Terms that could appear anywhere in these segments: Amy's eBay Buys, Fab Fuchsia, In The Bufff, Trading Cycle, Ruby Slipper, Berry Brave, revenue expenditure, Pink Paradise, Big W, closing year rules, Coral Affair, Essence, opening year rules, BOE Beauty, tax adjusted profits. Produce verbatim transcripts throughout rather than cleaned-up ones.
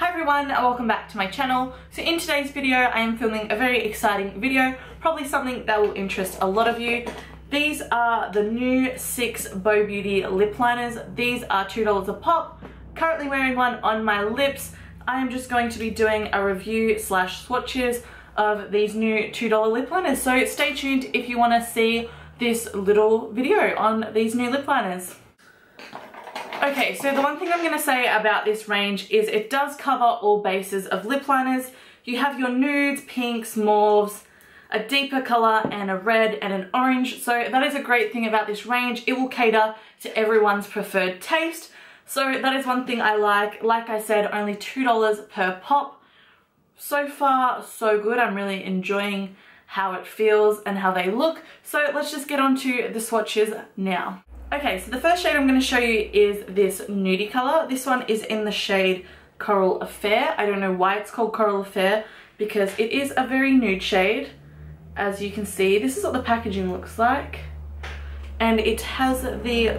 Hi everyone and welcome back to my channel. So in today's video I am filming a very exciting video, probably something that will interest a lot of you. These are the new six B O E Beauty lip liners. These are two dollars a pop. Currently wearing one on my lips. I am just going to be doing a review slash swatches of these new two dollar lip liners. So stay tuned if you want to see this little video on these new lip liners. Okay, so the one thing I'm going to say about this range is it does cover all bases of lip liners. You have your nudes, pinks, mauves, a deeper colour and a red and an orange. So that is a great thing about this range. It will cater to everyone's preferred taste. So that is one thing I like. Like I said, only two dollars per pop. So far, so good. I'm really enjoying how it feels and how they look. So let's just get on to the swatches now. Okay, so the first shade I'm going to show you is this nudie colour. This one is in the shade Coral Affair. I don't know why it's called Coral Affair because it is a very nude shade. As you can see, this is what the packaging looks like. And it has the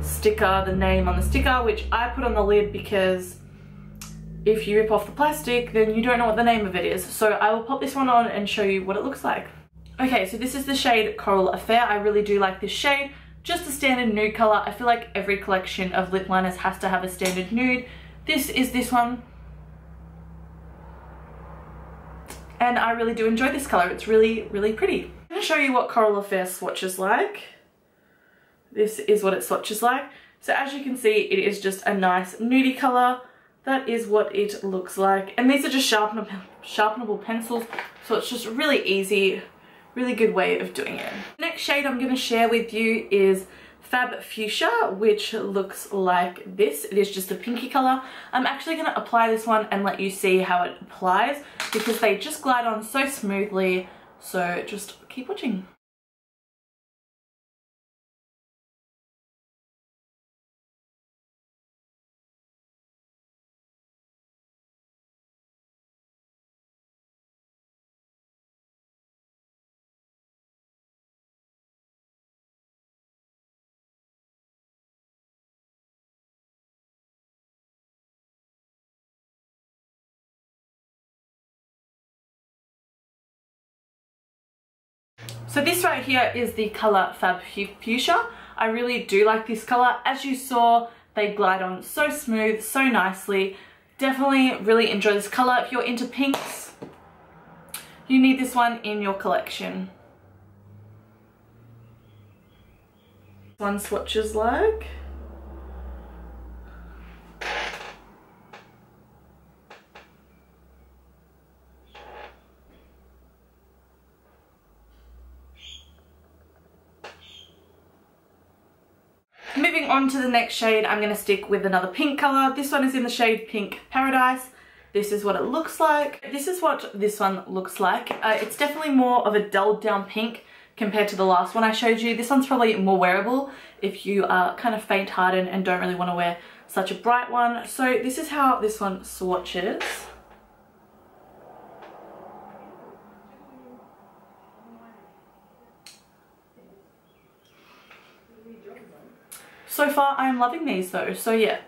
sticker, the name on the sticker, which I put on the lid because if you rip off the plastic, then you don't know what the name of it is. So I will pop this one on and show you what it looks like. Okay, so this is the shade Coral Affair. I really do like this shade. Just a standard nude colour. I feel like every collection of lip liners has to have a standard nude. This is this one. And I really do enjoy this colour. It's really, really pretty. I'm going to show you what Coral Affair swatches like. This is what it swatches like. So as you can see, it is just a nice nudie colour. That is what it looks like. And these are just sharpen- sharpenable pencils. So it's just really easy. Really good way of doing it. Next shade I'm going to share with you is Fab Fuchsia, which looks like this. It is just a pinky colour. I'm actually going to apply this one and let you see how it applies because they just glide on so smoothly. So just keep watching. So this right here is the colour Fab Fuchsia. I really do like this colour. As you saw, they glide on so smooth, so nicely. Definitely really enjoy this colour. If you're into pinks, you need this one in your collection. This one swatches like. Moving on to the next shade, I'm going to stick with another pink colour. This one is in the shade Pink Paradise. This is what it looks like. This is what this one looks like. Uh, it's definitely more of a dulled down pink compared to the last one I showed you. This one's probably more wearable if you are kind of faint-hearted and don't really want to wear such a bright one. So this is how this one swatches. So far, I'm loving these though. So yeah,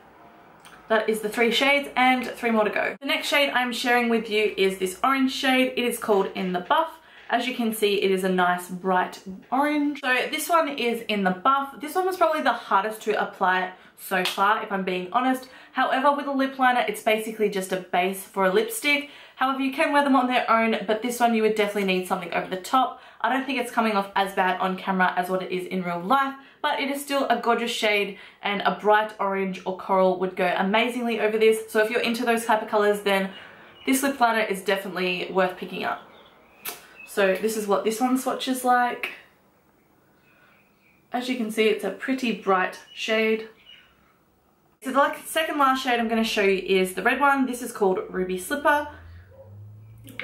that is the three shades and three more to go. The next shade I'm sharing with you is this orange shade. It is called In The Bufff. As you can see, it is a nice bright orange. So this one is In The Bufff. This one was probably the hardest to apply so far, if I'm being honest. However, with a lip liner, it's basically just a base for a lipstick. However, you can wear them on their own, but this one you would definitely need something over the top. I don't think it's coming off as bad on camera as what it is in real life, but it is still a gorgeous shade and a bright orange or coral would go amazingly over this. So if you're into those type of colours, then this lip liner is definitely worth picking up. So this is what this one swatches like. As you can see, it's a pretty bright shade. So the second last shade I'm going to show you is the red one. This is called Ruby Slipper.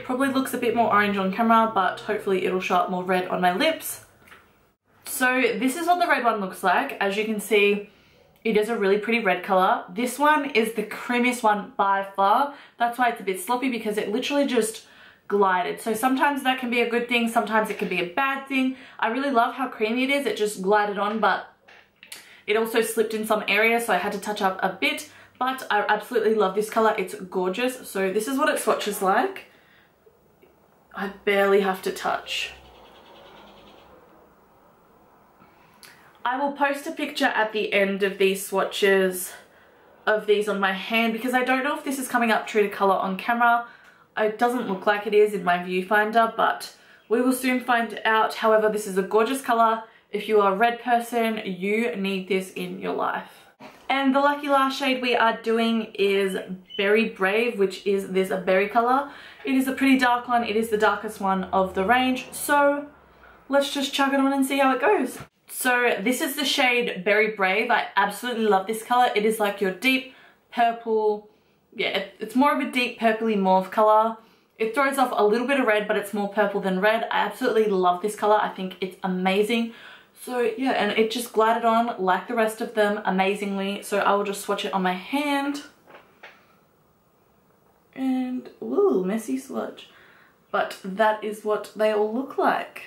Probably looks a bit more orange on camera, but hopefully it'll show up more red on my lips. So this is what the red one looks like. As you can see, it is a really pretty red colour. This one is the creamiest one by far. That's why it's a bit sloppy because it literally just glided. So sometimes that can be a good thing, sometimes it can be a bad thing. I really love how creamy it is. It just glided on, but it also slipped in some areas, so I had to touch up a bit. but I absolutely love this colour. It's gorgeous. So this is what it swatches like. I barely have to touch. I will post a picture at the end of these swatches of these on my hand, because I don't know if this is coming up true to colour on camera. It doesn't look like it is in my viewfinder, but we will soon find out. However, this is a gorgeous colour. If you are a red person, you need this in your life. And the lucky last shade we are doing is Berry Brave, which is this berry colour. It is a pretty dark one. It is the darkest one of the range. So let's just chug it on and see how it goes. So this is the shade Berry Brave. I absolutely love this colour. It is like your deep purple. Yeah, it's more of a deep purpley mauve colour. It throws off a little bit of red, but it's more purple than red. I absolutely love this colour. I think it's amazing. So yeah, and it just glided on like the rest of them amazingly. So I will just swatch it on my hand. And, ooh, messy swatch. But that is what they all look like.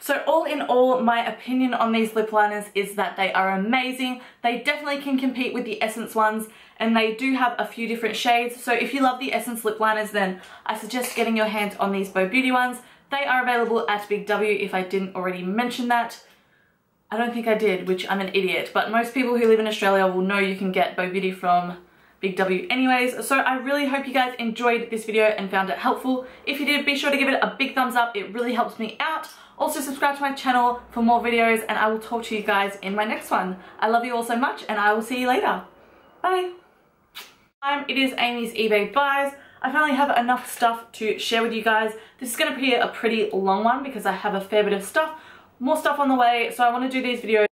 So all in all, my opinion on these lip liners is that they are amazing. They definitely can compete with the Essence ones, and they do have a few different shades. So if you love the Essence lip liners, then I suggest getting your hands on these B O E Beauty ones. They are available at Big W, if I didn't already mention that. I don't think I did, which I'm an idiot, but most people who live in Australia will know you can get B O E Beauty from Big W anyways. So I really hope you guys enjoyed this video and found it helpful. If you did, be sure to give it a big thumbs up. It really helps me out. Also subscribe to my channel for more videos, and I will talk to you guys in my next one. I love you all so much, and I will see you later. Bye. Um, it is Amy's eBay Buys. I finally have enough stuff to share with you guys. This is going to be a pretty long one because I have a fair bit of stuff. More stuff on the way, so I want to do these videos.